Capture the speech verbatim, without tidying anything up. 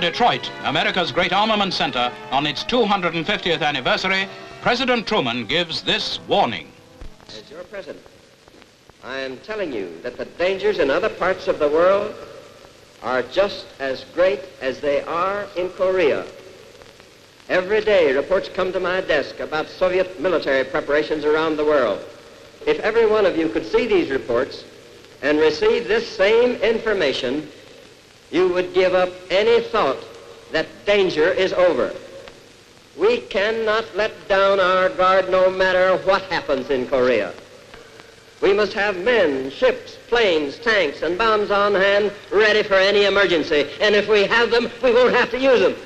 to Detroit, America's great armament center, on its two hundred fiftieth anniversary, President Truman gives this warning. As your president, I am telling you that the dangers in other parts of the world are just as great as they are in Korea. Every day, reports come to my desk about Soviet military preparations around the world. If every one of you could see these reports and receive this same information, you would give up any thought that danger is over. We cannot let down our guard no matter what happens in Korea. We must have men, ships, planes, tanks, and bombs on hand ready for any emergency. And if we have them, we won't have to use them.